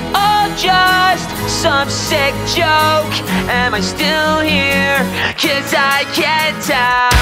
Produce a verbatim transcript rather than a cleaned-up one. it all just some sick joke? Am I still here? 'Cause I can't tell.